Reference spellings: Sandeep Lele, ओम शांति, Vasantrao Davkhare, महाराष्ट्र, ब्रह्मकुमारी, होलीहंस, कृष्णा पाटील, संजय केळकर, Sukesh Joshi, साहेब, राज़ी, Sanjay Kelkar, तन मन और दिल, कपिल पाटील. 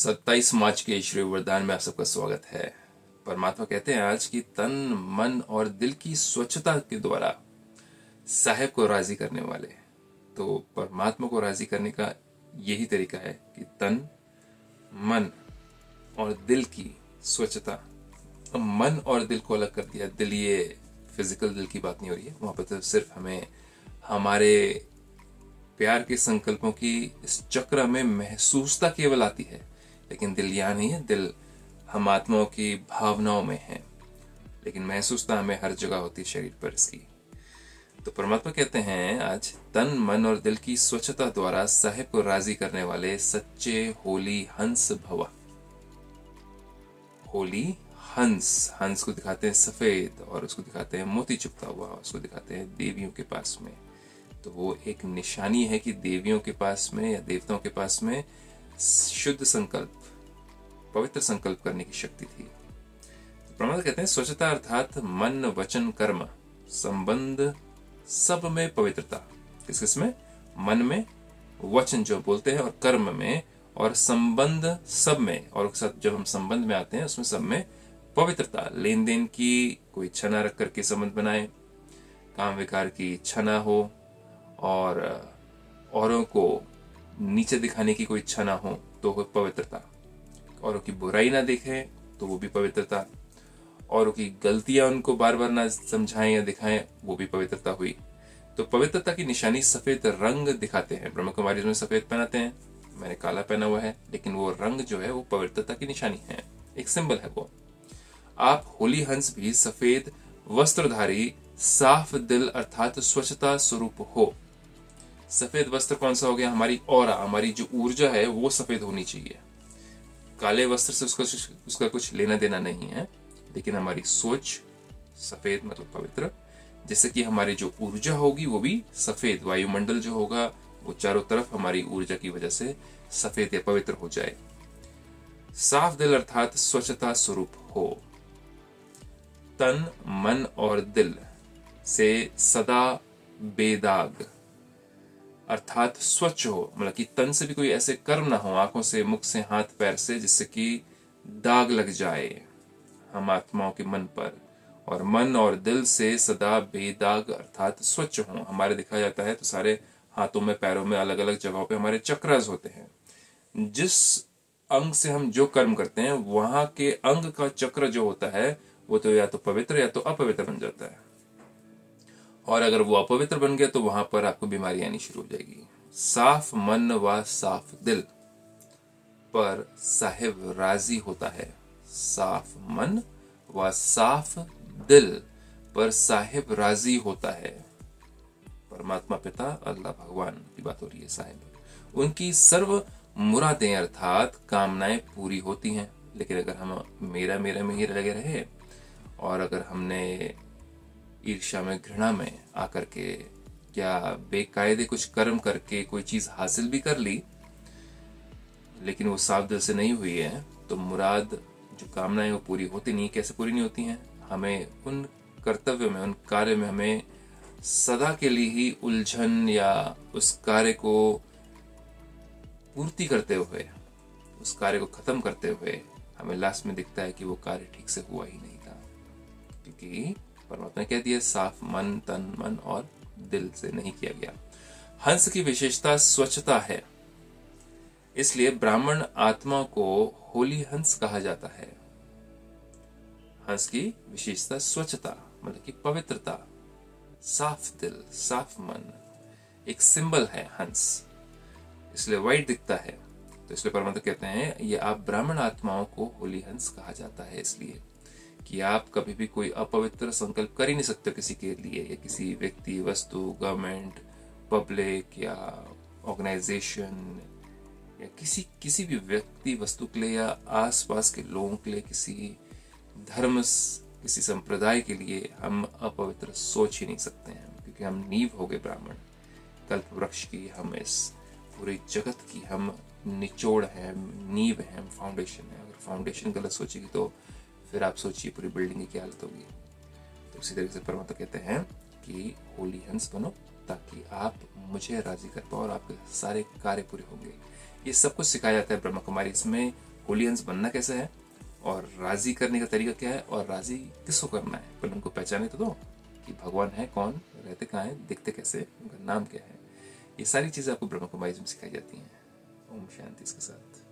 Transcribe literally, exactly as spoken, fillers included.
सत्ताईस मार्च के ईश्वरीय वरदान में आप सबका स्वागत है। परमात्मा कहते हैं आज की तन मन और दिल की स्वच्छता के द्वारा साहेब को राज़ी करने वाले, तो परमात्मा को राज़ी करने का यही तरीका है कि तन मन और दिल की स्वच्छता। तो मन और दिल को अलग कर दिया। दिल, ये फिजिकल दिल की बात नहीं हो रही है, वहां पर तो सिर्फ हमें हमारे प्यार के संकल्पों की इस चक्र में महसूसता केवल आती है, लेकिन दिल यहाँ नहीं है। दिल हम आत्माओं की भावनाओं में है, लेकिन महसूसता हमें हर जगह होती है शरीर पर इसकी। तो परमात्मा कहते हैं आज तन मन और दिल की स्वच्छता द्वारा साहेब को राजी करने वाले सच्चे होलीहंस भवा। होलीहंस, हंस को दिखाते हैं सफेद और उसको दिखाते हैं मोती चिपका हुआ, उसको दिखाते हैं देवियों के पास में। तो वो एक निशानी है कि देवियों के पास में या देवताओं के पास में शुद्ध संकल्प, पवित्र संकल्प करने की शक्ति थी। तो प्रमाण कहते हैं स्वच्छता अर्थात मन वचन कर्म संबंध सब में पवित्रता। किस किस में? मन में, वचन जो बोलते हैं, और कर्म में, और संबंध सब में। और साथ जब हम संबंध में आते हैं उसमें सब में पवित्रता, लेन देन की कोई इच्छा न रख करके संबंध बनाए, काम विकार की इच्छा ना हो, और औरों को नीचे दिखाने की कोई इच्छा ना हो तो वो पवित्रता। औरों की बुराई ना देखें तो वो भी पवित्रता। औरों की गलतियां उनको बार बार ना समझाएं या दिखाएं, वो भी पवित्रता हुई। तो पवित्रता की निशानी सफेद रंग दिखाते हैं। ब्रह्मकुमारी में सफेद पहनाते हैं, मैंने काला पहना हुआ है, लेकिन वो रंग जो है वो पवित्रता की निशानी है, एक सिंबल है वो। आप होलीहंस भी सफेद वस्त्रधारी साफ दिल अर्थात स्वच्छता स्वरूप हो। सफेद वस्त्र कौन सा हो गया? हमारी ऑरा, हमारी जो ऊर्जा है वो सफेद होनी चाहिए। काले वस्त्र से उसका उसका कुछ लेना देना नहीं है, लेकिन हमारी सोच सफेद मतलब पवित्र, जैसे कि हमारी जो ऊर्जा होगी वो भी सफेद। वायुमंडल जो होगा वो चारों तरफ हमारी ऊर्जा की वजह से सफेद या पवित्र हो जाए। साफ दिल अर्थात स्वच्छता स्वरूप हो। तन मन और दिल से सदा बेदाग अर्थात स्वच्छ हो, मतलब कि तन से भी कोई ऐसे कर्म ना हो, आंखों से, मुख से, हाथ पैर से, जिससे कि दाग लग जाए हम आत्माओं के मन पर। और मन और दिल से सदा बेदाग अर्थात स्वच्छ हो। हमारे देखा जाता है तो सारे हाथों में, पैरों में, अलग अलग जगहों पे हमारे चक्रास होते हैं। जिस अंग से हम जो कर्म करते हैं वहां के अंग का चक्र जो होता है वो तो या तो पवित्र या तो अपवित्र बन जाता है, और अगर वो अपवित्र बन गया तो वहां पर आपको बीमारी आनी शुरू हो जाएगी। साफ मन व साफ दिल पर साहेब राजी होता है। साफ मन व साफ दिल पर साहेब राजी होता है। परमात्मा पिता अल्लाह भगवान की बात हो रही है। साहेब, उनकी सर्व मुरादें अर्थात कामनाएं पूरी होती हैं, लेकिन अगर हम मेरा मेरा में ही लगे रहे और अगर हमने ईर्ष्या में, घृणा में आकर के या बेकायदे कुछ कर्म करके कोई चीज हासिल भी कर ली लेकिन वो साफ दिल से नहीं हुई है, तो मुराद जो कामनाएं वो पूरी होती नहीं। कैसे पूरी नहीं होती हैं? हमें उन कर्तव्य में, उन कार्य में हमें सदा के लिए ही उलझन या उस कार्य को पूर्ति करते हुए, उस कार्य को खत्म करते हुए हमें लास्ट में दिखता है कि वो कार्य ठीक से हुआ ही नहीं था, क्योंकि परमात्मा ने कह दिया साफ मन, तन, मन और दिल से नहीं किया गया। हंस की विशेषता स्वच्छता है, इसलिए ब्राह्मण आत्मा को होली हंस कहा जाता है। हंस की विशेषता स्वच्छता मतलब कि पवित्रता, साफ दिल, साफ मन, एक सिंबल है हंस, इसलिए वाइट दिखता है। तो इसलिए परमात्मा कहते हैं ये आप ब्राह्मण आत्माओं को होली हंस कहा जाता है, इसलिए कि आप कभी भी कोई अपवित्र संकल्प कर ही नहीं सकते किसी के लिए, या किसी व्यक्ति, वस्तु, गवर्नमेंट, पब्लिक या ऑर्गेनाइजेशन, या किसी किसी भी व्यक्ति, वस्तु के लिए या आसपास के लोगों के लिए, किसी धर्म, किसी संप्रदाय के लिए हम अपवित्र सोच ही नहीं सकते हैं, क्योंकि हम नींव हो गए ब्राह्मण कल्प वृक्ष की, हम इस पूरे जगत की हम निचोड़ हैं, नींव है, हम फाउंडेशन है। अगर फाउंडेशन गलत सोचेगी तो फिर आप सोचिए पूरी बिल्डिंग की क्या हालत होगी। तो इसी तरीके से परमात्मा कहते हैं कि होलीहंस बनो ताकि आप मुझे राजी कर पाओ और आपके सारे कार्य पूरे होंगे। ये सब कुछ सिखाया जाता है ब्रह्मकुमारी। इसमें होलीहंस बनना कैसे है और राज़ी करने का तरीका क्या है और राज़ी किसको करना है, पर उनको पहचाने तो दो कि भगवान है कौन, रहते कहाँ हैं, दिखते कैसे, उनका नाम क्या है। ये सारी चीज़ें आपको ब्रह्मकुमारी में सिखाई जाती हैं। ओम शांति इसके साथ।